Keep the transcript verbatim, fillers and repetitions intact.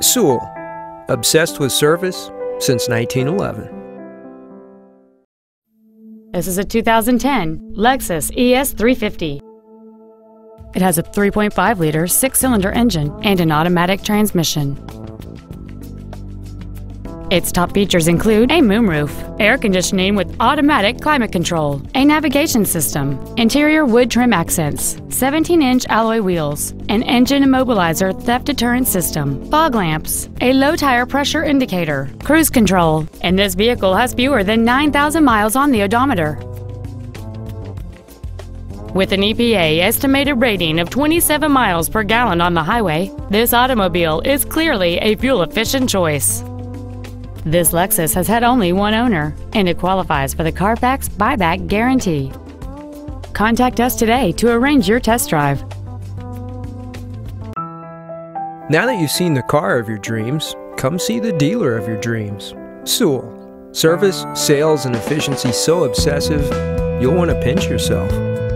Sewell, obsessed with service since nineteen eleven. This is a two thousand ten Lexus E S three fifty. It has a three point five liter six-cylinder engine and an automatic transmission. Its top features include a moonroof, air conditioning with automatic climate control, a navigation system, interior wood trim accents, seventeen inch alloy wheels, an engine immobilizer theft deterrent system, fog lamps, a low tire pressure indicator, cruise control, and this vehicle has fewer than nine thousand miles on the odometer. With an E P A estimated rating of twenty-seven miles per gallon on the highway, this automobile is clearly a fuel-efficient choice. This Lexus has had only one owner, and it qualifies for the Carfax buyback guarantee. Contact us today to arrange your test drive. Now that you've seen the car of your dreams, come see the dealer of your dreams, Sewell. Service, sales, and efficiency so obsessive, you'll want to pinch yourself.